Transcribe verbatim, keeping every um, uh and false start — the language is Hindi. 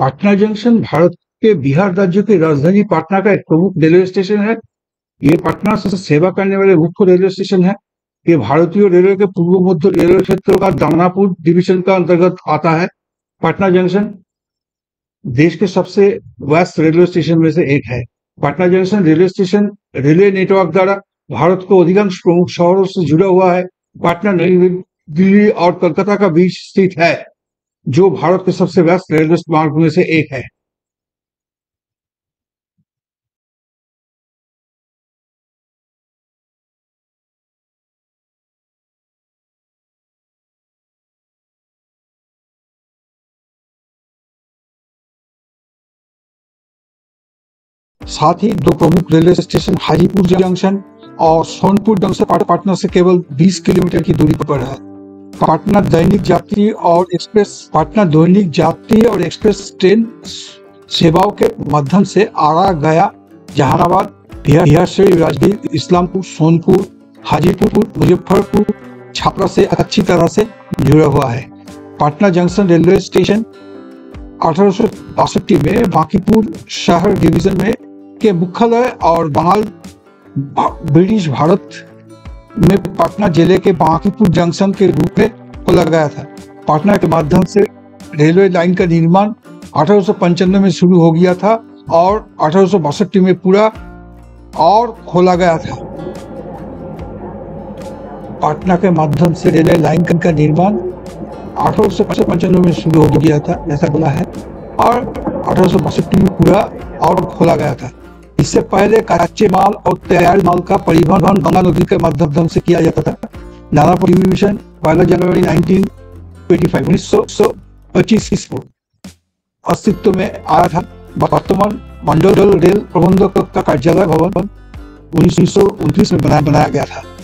पटना जंक्शन भारत के बिहार राज्य की राजधानी पटना का एक प्रमुख रेलवे स्टेशन है। ये पटना से सेवा करने वाले मुख्य रेलवे स्टेशन है। ये भारतीय रेलवे के पूर्व मध्य रेलवे क्षेत्र का दानापुर डिविजन का अंतर्गत आता है। पटना जंक्शन देश के सबसे व्यस्त रेलवे स्टेशन में से एक है। Patna junction railway station railway network द्वारा भारत को अधिकांश प्रमुख शहरों से जुड़ा हुआ है। पटना नई दिल्ली और कोलकाता का बीच स्थित है, जो भारत के सबसे व्यस्त रेलवे मार्ग में से एक है। साथ ही दो प्रमुख रेलवे स्टेशन हाजीपुर जंक्शन और सोनपुर जंक्शन पटना से केवल बीस किलोमीटर की दूरी पर है। पटना दैनिक यात्री और एक्सप्रेस पटना दैनिक यात्री और एक्सप्रेस ट्रेन सेवाओं के माध्यम से आरा, गया, जहानाबाद, बिहार से राजगीर, इस्लामपुर, सोनपुर, हाजीपुर, मुजफ्फरपुर, छापरा से अच्छी तरह से जुड़ा हुआ है। पटना जंक्शन रेलवे स्टेशन अठारह सौ बासठ में बांकीपुर शहर डिवीजन में के मुख्यालय और बंगाल ब्रिटिश भारत में पटना जिले के बांकीपुर जंक्शन के रूप में खोला गया था। पटना के माध्यम से रेलवे लाइन का निर्माण अठारह सौ पंचानवे में शुरू हो गया था और अठारह सौ बासठ में पूरा और खोला गया था। पटना के माध्यम से रेलवे लाइन का निर्माण अठारह सौ पंचानवे में शुरू हो गया था, ऐसा बोला है, और अठारह सौ बासठ में पूरा और खोला गया था। इससे पहले कच्चे माल और तैयार माल का परिवहन गंगा नदी के माध्यम से किया जाता था। दानापुर डिवीजन पहली जनवरी उन्नीस सौ पच्चीस को अस्तित्व में आया था। वर्तमान मंडल रेल प्रबंधक का कार्यालय भवन उन्नीस सौ उनतीस में बनाया गया था।